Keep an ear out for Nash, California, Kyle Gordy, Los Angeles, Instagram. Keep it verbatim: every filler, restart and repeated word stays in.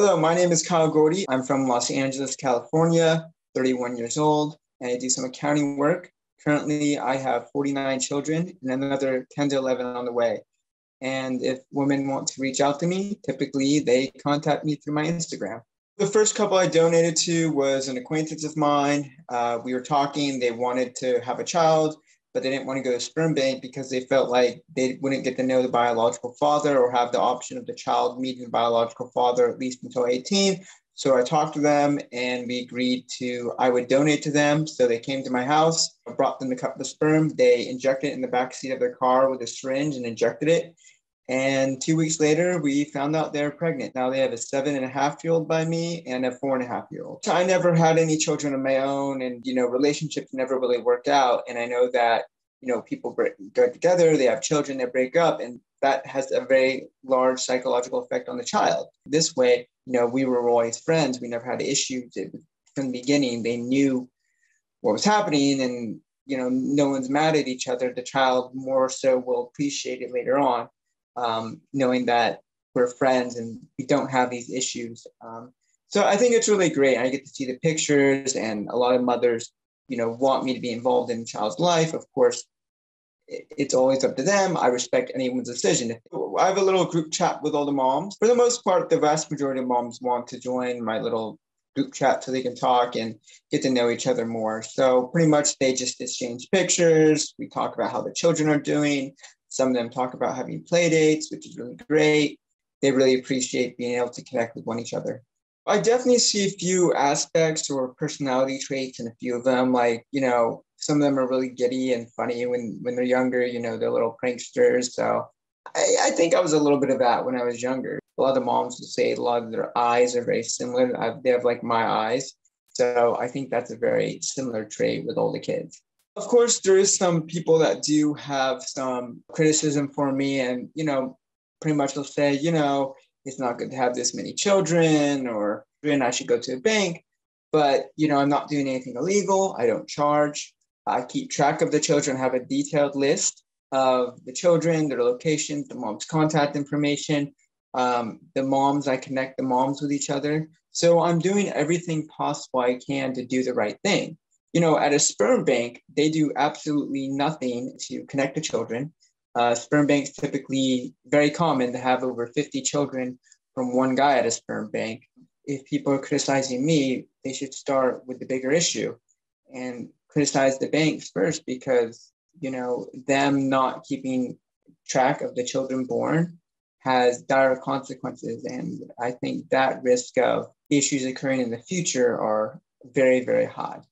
Hello, my name is Kyle Gordy. I'm from Los Angeles, California, thirty-one years old, and I do some accounting work. Currently, I have forty-nine children and another ten to eleven on the way. And if women want to reach out to me, typically they contact me through my Instagram. The first couple I donated to was an acquaintance of mine. Uh, we were talking, they wanted to have a child, but they didn't want to go to sperm bank because they felt like they wouldn't get to know the biological father or have the option of the child meeting the biological father, at least until eighteen. So I talked to them and we agreed to, I would donate to them. So they came to my house, I brought them a cup of sperm. They injected it in the backseat of their car with a syringe and injected it. And two weeks later, we found out they're pregnant. Now they have a seven and a half year old by me and a four and a half year old. I never had any children of my own, and, you know, relationships never really worked out. And I know that, you know, people break, go together, they have children, they break up, and that has a very large psychological effect on the child. This way, you know, we were always friends. We never had issues from the beginning. They knew what was happening, and, you know, no one's mad at each other. The child more so will appreciate it later on. Um, knowing that we're friends and we don't have these issues. Um, so I think it's really great. I get to see the pictures, and a lot of mothers, you know, want me to be involved in the child's life. Of course, it's always up to them. I respect anyone's decision. I have a little group chat with all the moms. For the most part, the vast majority of moms want to join my little group chat so they can talk and get to know each other more. So pretty much they just exchange pictures. We talk about how the children are doing. Some of them talk about having play dates, which is really great. They really appreciate being able to connect with one each other. I definitely see a few aspects or personality traits in a few of them. Like, you know, some of them are really giddy and funny when, when they're younger, you know, they're little pranksters. So I, I think I was a little bit of that when I was younger. A lot of moms would say a lot of their eyes are very similar. I, they have like my eyes. So I think that's a very similar trait with all the kids. Of course, there is some people that do have some criticism for me, and, you know, pretty much they'll say, you know, it's not good to have this many children, or I should go to a bank. But, you know, I'm not doing anything illegal. I don't charge. I keep track of the children, have a detailed list of the children, their locations, the mom's contact information, um, the moms, I connect the moms with each other. So I'm doing everything possible I can to do the right thing. You know, at a sperm bank, they do absolutely nothing to connect the children. Uh, sperm banks typically very common to have over fifty children from one guy at a sperm bank. If people are criticizing me, they should start with the bigger issue and criticize the banks first, because, you know, them not keeping track of the children born has dire consequences. And I think that risk of issues occurring in the future are very, very high.